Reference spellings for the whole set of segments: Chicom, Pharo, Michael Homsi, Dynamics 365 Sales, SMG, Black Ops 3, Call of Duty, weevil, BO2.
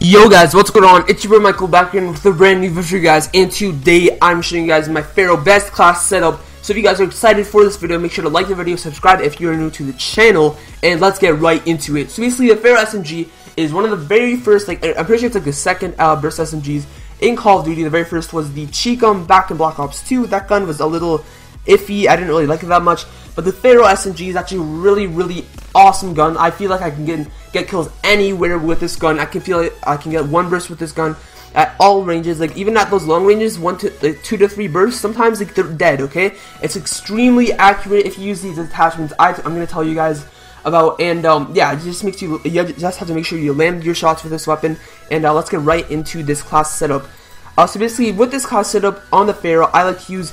Yo guys, what's going on? It's your boy Michael back here with a brand new video, guys, and today I'm showing you guys my Pharo best class setup. So if you guys are excited for this video, make sure to like the video, subscribe if you're new to the channel, and let's get right into it. So basically the Pharo SMG is one of the very first, like, I'm pretty sure it's like the second burst SMGs in Call of Duty. The very first was the Chicom back in Black Ops 2. That gun was a little iffy, I didn't really like it that much, but the Pharo SMG is actually a really awesome gun. I feel like I can get kills anywhere with this gun. I can feel like I can get one burst with this gun at all ranges, like even at those long ranges, two to three bursts, sometimes like they're dead, okay? It's extremely accurate if you use these attachments I'm gonna tell you guys about, and yeah, it just makes you just have to make sure you land your shots with this weapon, and let's get right into this class setup. So basically with this class setup on the Pharo, I like to use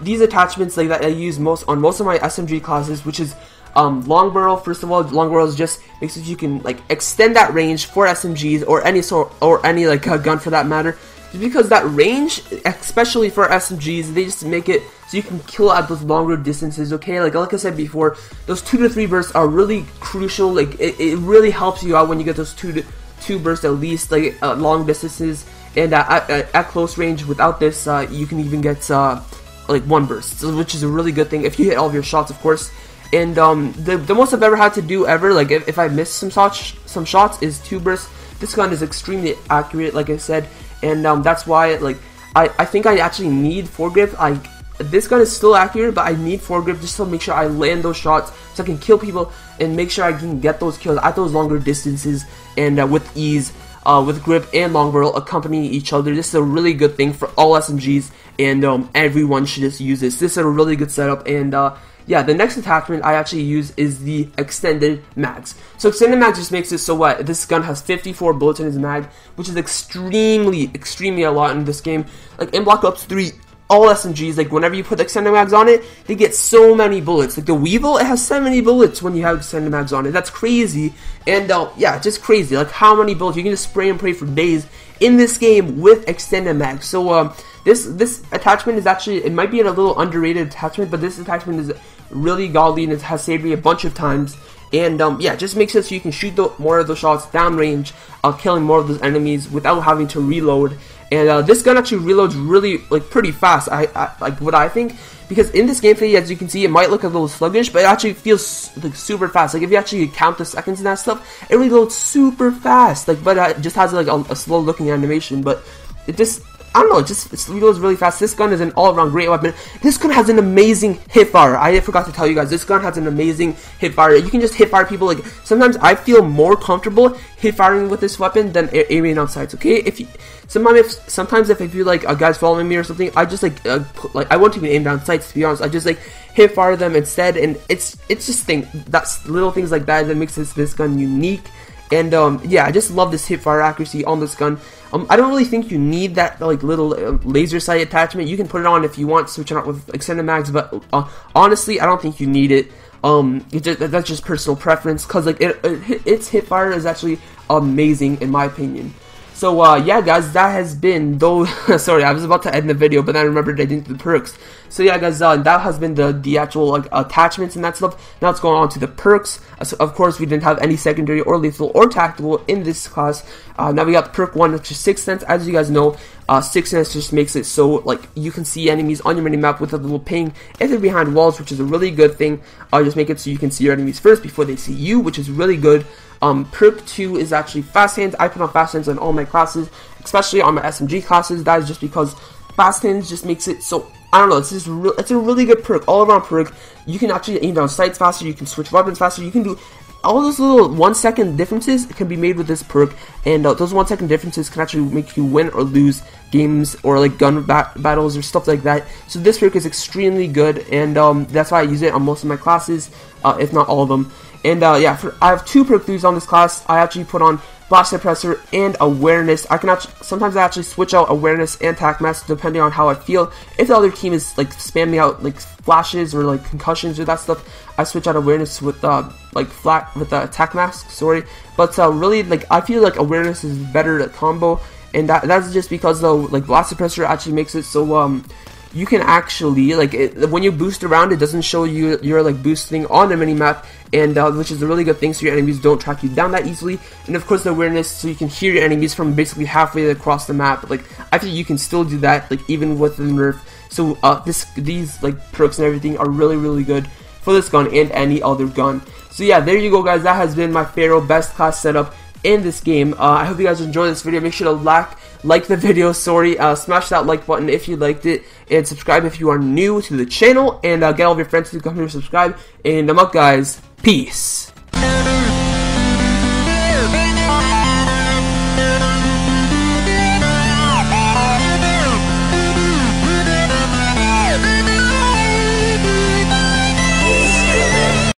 these attachments like that I use on most of my SMG classes, which is long barrel. First of all, long barrels just makes it you can like extend that range for SMGs or any sort or any like gun for that matter, just because that range, especially for SMGs, they just make it so you can kill at those longer distances, okay? Like I said before, those 2 to 3 bursts are really crucial. Like it really helps you out when you get those two bursts at least, like long distances, and at close range without this you can even get like one burst, which is a really good thing if you hit all of your shots, of course. And the most I've ever had to do ever, like if I miss some shots, is 2 bursts. This gun is extremely accurate, like I said, and that's why like I think I actually need foregrip. This gun is still accurate, but I need foregrip just to make sure I land those shots so I can kill people and make sure I can get those kills at those longer distances, and with ease, with grip and long barrel accompanying each other. This is a really good thing for all SMGs, and everyone should just use this. This is a really good setup, and yeah, the next attachment I actually use is the extended mags. So extended mags just makes it so what this gun has 54 bullets in his mag, which is extremely a lot in this game. Like in Black Ops 3, all SMGs, like whenever you put the extended mags on it, they get so many bullets. Like the weevil, it has 70 bullets when you have extended mags on it. That's crazy, and yeah, just crazy. Like how many bullets you can just spray and pray for days in this game with extended mags. So this attachment is actually, it might be a little underrated attachment, but this attachment is really godly and it has saved me a bunch of times. And yeah, just makes it so you can shoot more of those shots downrange, killing more of those enemies without having to reload. And this gun actually reloads really, like, pretty fast. I like what I think, because in this gameplay, as you can see, it might look a little sluggish, but it actually feels like super fast. Like if you actually count the seconds and that stuff, it reloads super fast. Like, but it just has like a slow looking animation. But it just, I don't know, it reloads really fast. This gun is an all-around great weapon. This gun has an amazing hipfire. I forgot to tell you guys, this gun has an amazing hipfire. You can just hipfire people. Like sometimes I feel more comfortable hipfiring with this weapon than aiming on sights. Okay, sometimes if I feel like a guy's following me or something, I just I won't even aim down sights, to be honest. I just like hipfire them instead, and it's just little things like that makes this gun unique. And yeah, I just love this hipfire accuracy on this gun. I don't really think you need that like little laser sight attachment. You can put it on if you want, switch it out with extended mags, but honestly, I don't think you need it. That's just personal preference, cause like its hipfire is actually amazing in my opinion. So yeah, guys, that has been sorry, I was about to end the video, but then I remembered I didn't do the perks. So yeah, guys, that has been the actual like attachments and that stuff. Now it's going on to the perks. So of course, we didn't have any secondary or lethal or tactical in this class. Now we got perk 1, which is Sixth Sense. As you guys know, Sixth Sense just makes it so like you can see enemies on your minimap with a little ping if they're behind walls, which is a really good thing. Just make it so you can see your enemies first before they see you, which is really good. Perk 2 is actually Fast Hands. I put on Fast Hands on all my classes, especially on my SMG classes. That is just because Fast Hands just makes it so, I don't know, it's a really good perk, all around perk. You can actually aim down sights faster, you can switch weapons faster, you can do all those little 1-second differences can be made with this perk, and those 1-second differences can actually make you win or lose games or like gun battles or stuff like that. So this perk is extremely good, and that's why I use it on most of my classes, if not all of them. And yeah, I have 2 perk 3s on this class. I actually put on Flash Suppressor and Awareness. Sometimes I actually switch out Awareness and Tac Mask depending on how I feel. If the other team is like spamming out like flashes or like concussions or that stuff, I switch out Awareness with Tac Mask. Sorry, but really, like, I feel like Awareness is better at combo, and that's just because though like Blast Suppressor actually makes it so you can actually, like, when you boost around, it doesn't show you you're, like, boosting on the minimap, and which is a really good thing, so your enemies don't track you down that easily. And of course the awareness, so you can hear your enemies from basically halfway across the map. Like, I think you can still do that, like, even with the nerf. So these like perks and everything are really, really good for this gun and any other gun. So yeah, there you go, guys. That has been my Pharo best class setup in this game. I hope you guys enjoyed this video. Make sure to like the video, smash that like button if you liked it, and subscribe if you are new to the channel, and get all of your friends to come here, subscribe, and I'm up, guys. Peace.